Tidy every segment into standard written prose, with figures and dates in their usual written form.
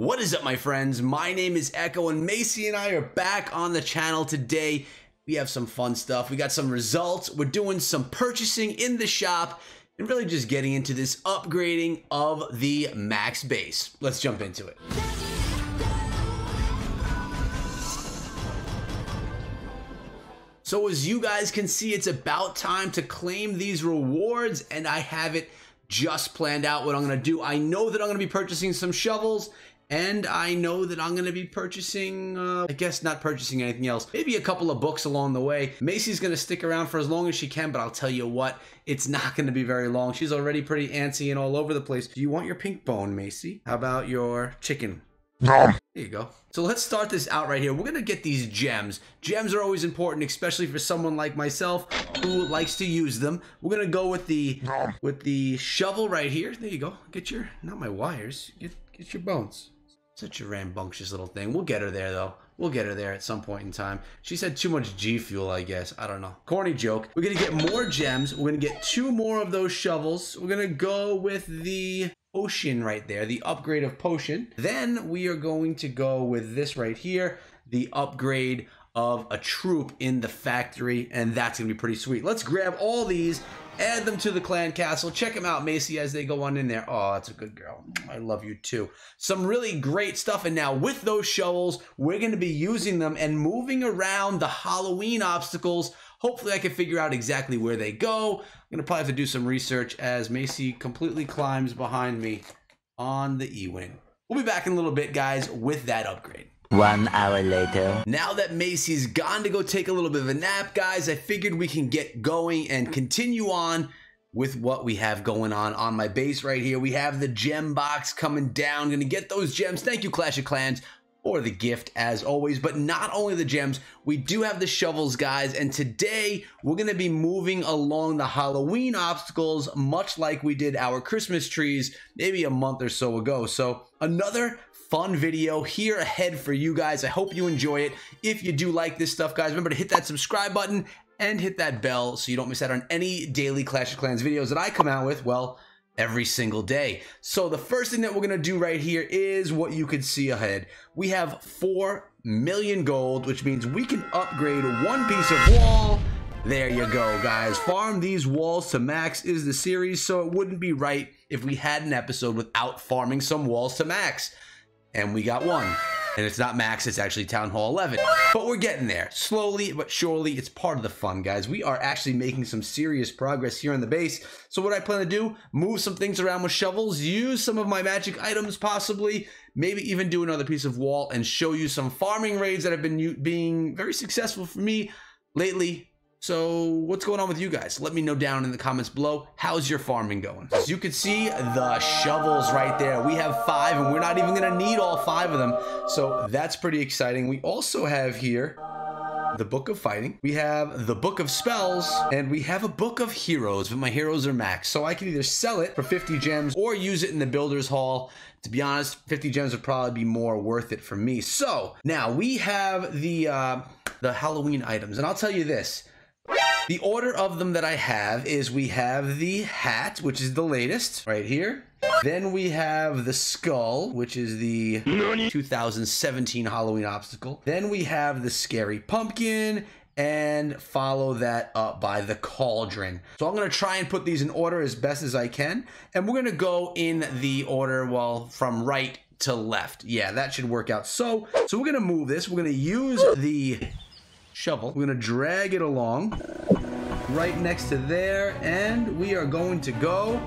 What is up, my friends? My name is Echo, and Macy and I are back on the channel today. We have some fun stuff. We got some results. We're doing some purchasing in the shop and really just getting into this upgrading of the max base. Let's jump into it. So as you guys can see, it's about time to claim these rewards, and I have it just planned out what I'm going to do. I know that I'm going to be purchasing some shovels, and I know that I'm going to be purchasing, I guess not purchasing anything else. Maybe a couple of books along the way. Macy's going to stick around for as long as she can, but I'll tell you what, it's not going to be very long. She's already pretty antsy and all over the place. Do you want your pink bone, Macy? How about your chicken? There you go. So let's start this out right here. We're going to get these gems. Gems are always important, especially for someone like myself who likes to use them. We're going to go with the shovel right here. There you go. Get your, not my wires, get your bones. Such a rambunctious little thing. We'll get her there, though. We'll get her there at some point in time. She said too much G Fuel, I guess. I don't know. Corny joke. We're going to get more gems. We're going to get two more of those shovels. We're going to go with the potion right there, the upgrade of potion. Then we are going to go with this right here, the upgrade of a troop in the factory, and that's going to be pretty sweet. Let's grab all these, add them to the clan castle. Check them out, Macy, as they go on in there. Oh, that's a good girl. I love you too. Some really great stuff. And now with those shovels, we're going to be using them and moving around the Halloween obstacles. Hopefully I can figure out exactly where they go. I'm going to probably have to do some research as Macy completely climbs behind me on the E-Wing. We'll be back in a little bit, guys, with that upgrade. 1 hour later. Now that Macy's gone to go take a little bit of a nap, guys, I figured we can get going and continue on with what we have going on my base right here. We have the gem box coming down. Gonna get those gems. Thank you, Clash of Clans, for the gift as always. But not only the gems, we do have the shovels, guys. And today we're gonna be moving along the Halloween obstacles, much like we did our Christmas trees maybe a month or so ago. So another fun video here ahead for you guys. I hope you enjoy it. If you do like this stuff, guys, remember to hit that subscribe button and hit that bell so you don't miss out on any daily Clash of Clans videos that I come out with, well, every single day. So the first thing that we're gonna do right here is what you could see ahead. We have 4 million gold, which means we can upgrade one piece of wall. There you go, guys. Farm these walls to max is the series, so it wouldn't be right if we had an episode without farming some walls to max. And we got one, and it's not max, it's actually Town Hall 11, but we're getting there slowly but surely. It's part of the fun, guys. We are actually making some serious progress here in the base. So what I plan to do, move some things around with shovels, use some of my magic items possibly, maybe even do another piece of wall and show you some farming raids that have been being very successful for me lately. So what's going on with you guys? Let me know down in the comments below. How's your farming going? As you can see, the shovels right there. We have 5, and we're not even gonna need all 5 of them. So that's pretty exciting. We also have here the Book of Fighting. We have the Book of Spells, and we have a Book of Heroes, but my heroes are max. So I can either sell it for 50 gems or use it in the Builder's Hall. To be honest, 50 gems would probably be more worth it for me. So now we have the Halloween items, and I'll tell you this. The order of them that I have is we have the hat, which is the latest right here. Then we have the skull, which is the 2017 Halloween obstacle. Then we have the scary pumpkin, and follow that up by the cauldron. So I'm going to try and put these in order as best as I can. And we're going to go in the order, well, from right to left. Yeah, that should work out. So we're going to move this. We're going to use the shovel. We're gonna drag it along right next to there, and we are going to go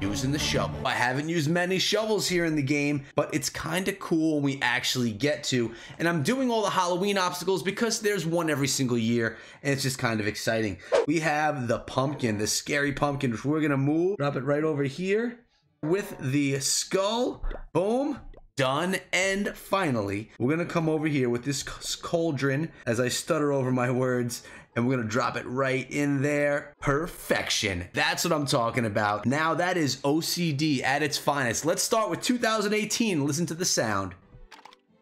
using the shovel. I haven't used many shovels here in the game, but it's kind of cool when we actually get to. And I'm doing all the Halloween obstacles because there's one every single year, and it's just kind of exciting. We have the pumpkin, the scary pumpkin, which we're gonna move, drop it right over here with the skull. Boom. Done. And finally, we're gonna come over here with this cauldron, as I stutter over my words, and we're gonna drop it right in there. Perfection. That's what I'm talking about. Now that is OCD at its finest. Let's start with 2018. Listen to the sound,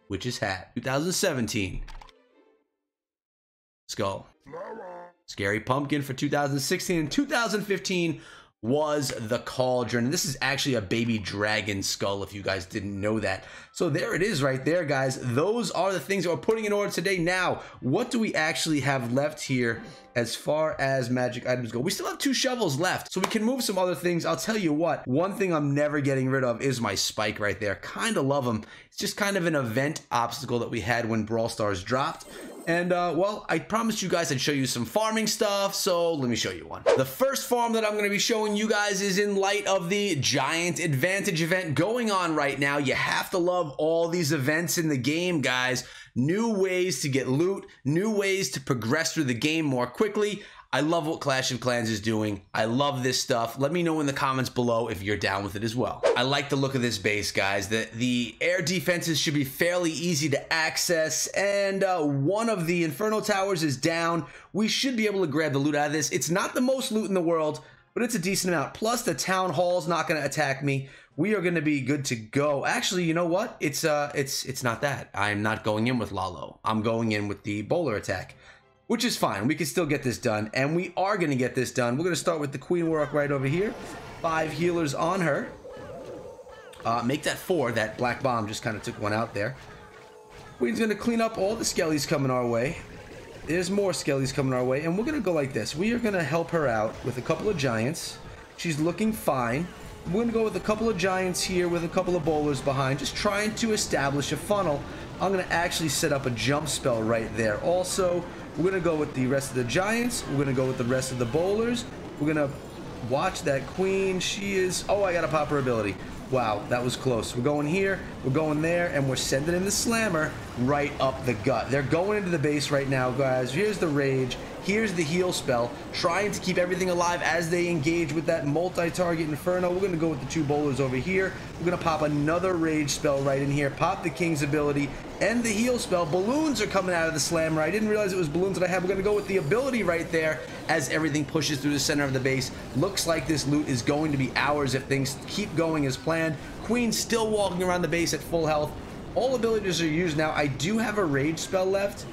which is hat. 2017. Skull. Scary pumpkin for 2016 and 2015. was the Cauldron. And this is actually a baby dragon skull, if you guys didn't know that. So there it is right there, guys. Those are the things that we're putting in order today. Now, what do we actually have left here as far as magic items go? We still have 2 shovels left, so we can move some other things. I'll tell you what, one thing I'm never getting rid of is my spike right there. Kind of love them. It's just kind of an event obstacle that we had when Brawl Stars dropped. And well, I promised you guys I'd show you some farming stuff, so let me show you one. The first farm that I'm going to be showing you guys is in light of the Giant Advantage event going on right now. You have to love all these events in the game, guys. New ways to get loot, new ways to progress through the game more quickly. I love what Clash of Clans is doing. I love this stuff. Let me know in the comments below if you're down with it as well. I like the look of this base, guys. The air defenses should be fairly easy to access, and one of the Inferno Towers is down. We should be able to grab the loot out of this. It's not the most loot in the world, but it's a decent amount. Plus, the Town Hall's not gonna attack me. We are gonna be good to go. Actually, you know what? It's not that. I'm not going in with Lalo. I'm going in with the Bowler attack, which is fine. We can still get this done, and we are going to get this done. We're going to start with the Queen Warlock right over here. 5 healers on her. Make that 4. That black bomb just kind of took one out there. Queen's going to clean up all the skellies coming our way. There's more skellies coming our way, and we're going to go like this. We are going to help her out with a couple of giants. She's looking fine. We're going to go with a couple of giants here with a couple of bowlers behind, just trying to establish a funnel. I'm going to actually set up a jump spell right there also. We're going to go with the rest of the giants. We're going to go with the rest of the bowlers. We're going to watch that queen. She is... Oh, I got to pop her ability. Wow, that was close. We're going here. We're going there. And we're sending in the slammer right up the gut. They're going into the base right now, guys. Here's the rage. Here's the heal spell. Trying to keep everything alive as they engage with that multi-target inferno. We're going to go with the 2 bowlers over here. We're going to pop another rage spell right in here. Pop the king's ability. And the heal spell. Balloons are coming out of the slammer. I didn't realize it was balloons that I had. We're going to go with the ability right there as everything pushes through the center of the base. Looks like this loot is going to be ours if things keep going as planned. Queen still walking around the base at full health. All abilities are used now. I do have a rage spell left,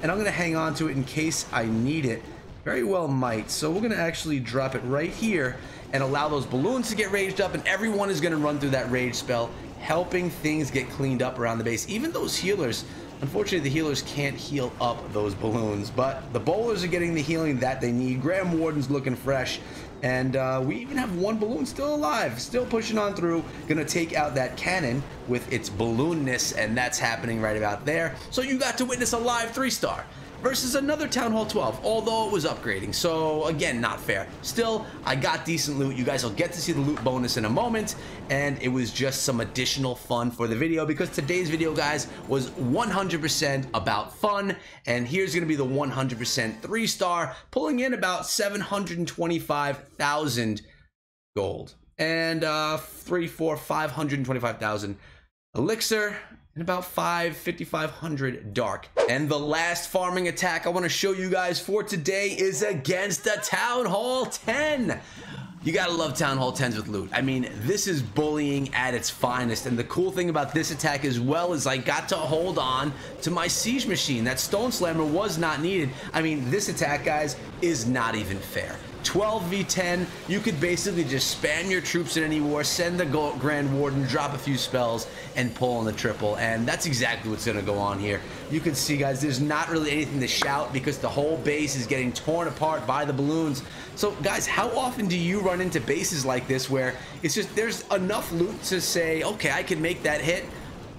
and I'm going to hang on to it in case I need it. Very well might. So we're going to actually drop it right here and allow those balloons to get raged up, and everyone is going to run through that rage spell, helping things get cleaned up around the base. Even those healers, unfortunately the healers can't heal up those balloons, but the bowlers are getting the healing that they need. Graham Warden's looking fresh, and we even have one balloon still alive, still pushing on through. Gonna take out that cannon with its balloonness, and that's happening right about there. So you got to witness a live 3-star versus another Town Hall 12, although it was upgrading, so again, not fair. Still, I got decent loot. You guys will get to see the loot bonus in a moment, and it was just some additional fun for the video, because today's video, guys, was 100% about fun, and here's going to be the 100% 3-star, pulling in about 725,000 gold, and 525,000 elixir, and about 5,500 dark. And the last farming attack I want to show you guys for today is against the Town Hall 10. You gotta love Town Hall 10s with loot. I mean, this is bullying at its finest, and the cool thing about this attack as well is I got to hold on to my siege machine. That stone slammer was not needed. I mean, this attack, guys, is not even fair. 12v10, you could basically just spam your troops in any war, send the Grand Warden, drop a few spells, and pull on the triple, and that's exactly what's going to go on here. You can see, guys, there's not really anything to shout because the whole base is getting torn apart by the balloons. So, guys, how often do you run into bases like this where it's just there's enough loot to say, okay, I can make that hit,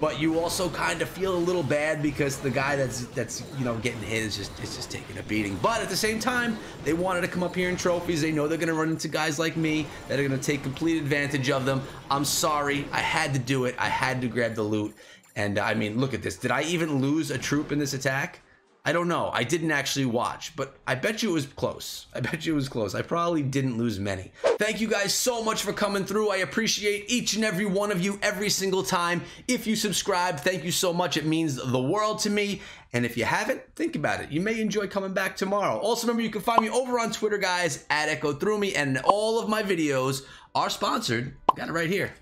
but you also kind of feel a little bad because the guy that's you know, getting hit is just taking a beating. But at the same time, they wanted to come up here in trophies. They know they're going to run into guys like me that are going to take complete advantage of them. I'm sorry. I had to do it. I had to grab the loot. And I mean, look at this. Did I even lose a troop in this attack? I don't know. I didn't actually watch, but I bet you it was close. I bet you it was close. I probably didn't lose many. Thank you guys so much for coming through. I appreciate each and every one of you every single time. If you subscribe, thank you so much. It means the world to me. And if you haven't, think about it. You may enjoy coming back tomorrow. Also, remember, you can find me over on Twitter, guys, @EchoThroughMe, and all of my videos are sponsored, got it right here,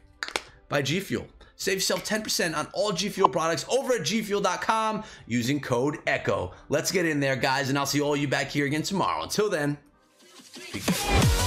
by G Fuel. Save yourself 10% on all G Fuel products over at gfuel.com using code ECHO. Let's get in there, guys, and I'll see all you back here again tomorrow. Until then, peace.